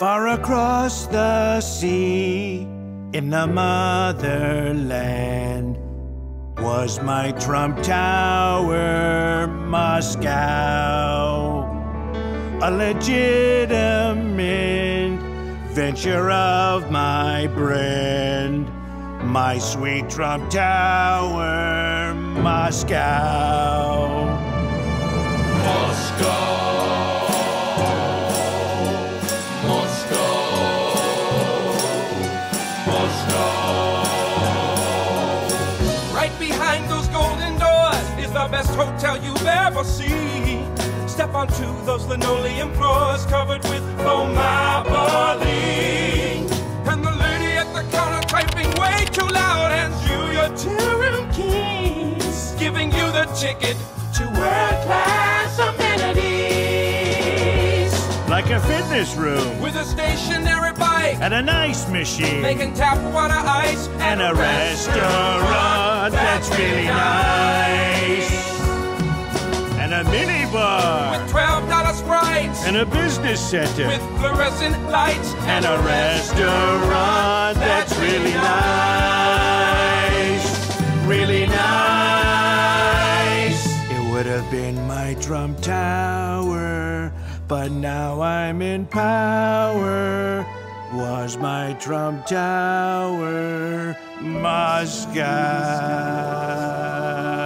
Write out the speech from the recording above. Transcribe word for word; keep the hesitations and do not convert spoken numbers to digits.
Far across the sea, in the motherland, was my Trump Tower, Moscow. A legitimate venture of my brand, my sweet Trump Tower, Moscow. Moscow. Right behind those golden doors is the best hotel you've ever seen. Step onto those linoleum floors covered with foam-marbling. And the lady at the counter typing way too loud hands you your two-room keys, giving you the ticket to world-class amenities. Like a fitness room with a stationary bike and an ice machine, making tap water ice, and, and a, a restaurant, restaurant that's really nice, and a minibar with twelve dollar Sprites, and a business center with fluorescent lights, and, and a, a restaurant, restaurant that's really nice, really nice. It would have been my Trump Tower, but now I'm in power. Was my Trump Tower, Moscow.